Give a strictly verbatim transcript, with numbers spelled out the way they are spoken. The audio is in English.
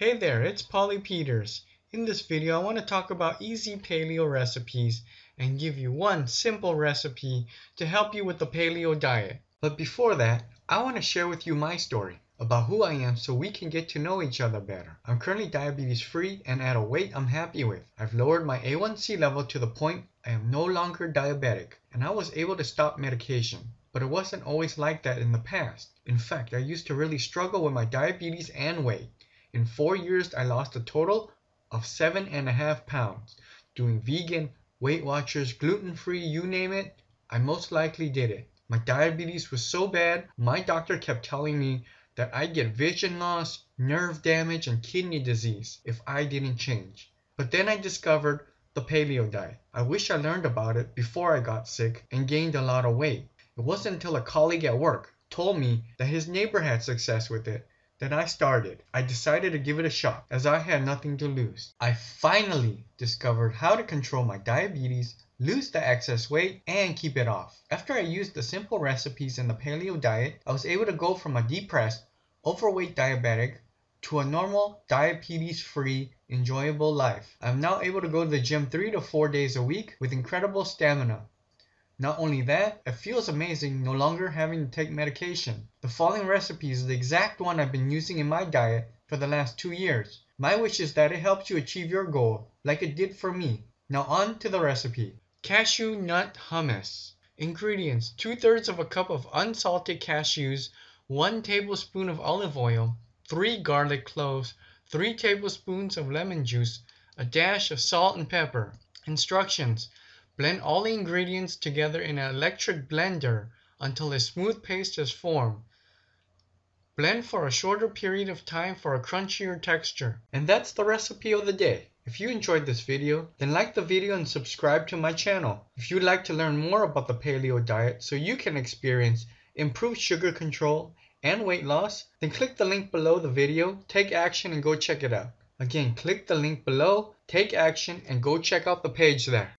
Hey there, it's Paulee Peters. In this video I want to talk about easy paleo recipes and give you one simple recipe to help you with the paleo diet. But before that, I want to share with you my story about who I am so we can get to know each other better. I'm currently diabetes free and at a weight I'm happy with. I've lowered my A one C level to the point I am no longer diabetic, and I was able to stop medication. But it wasn't always like that in the past. In fact, I used to really struggle with my diabetes and weight. In four years, I lost a total of seven and a half pounds. Doing vegan, Weight Watchers, gluten-free, you name it, I most likely did it. My diabetes was so bad, my doctor kept telling me that I'd get vision loss, nerve damage, and kidney disease if I didn't change. But then I discovered the paleo diet. I wish I learned about it before I got sick and gained a lot of weight. It wasn't until a colleague at work told me that his neighbor had success with it Then I started. I decided to give it a shot, as I had nothing to lose. I finally discovered how to control my diabetes, lose the excess weight, and keep it off. After I used the simple recipes in the paleo diet, I was able to go from a depressed, overweight diabetic to a normal, diabetes-free, enjoyable life. I'm now able to go to the gym three to four days a week with incredible stamina. Not only that, it feels amazing no longer having to take medication. The following recipe is the exact one I've been using in my diet for the last two years. My wish is that it helps you achieve your goal, like it did for me. Now on to the recipe. Cashew nut hummus. Ingredients: two thirds of a cup of unsalted cashews, one tablespoon of olive oil, three garlic cloves, three tablespoons of lemon juice, a dash of salt and pepper. Instructions: blend all the ingredients together in an electric blender until a smooth paste is formed. Blend for a shorter period of time for a crunchier texture. And that's the recipe of the day. If you enjoyed this video, then like the video and subscribe to my channel. If you'd like to learn more about the paleo diet so you can experience improved sugar control and weight loss, then click the link below the video, take action, and go check it out. Again, click the link below, take action, and go check out the page there.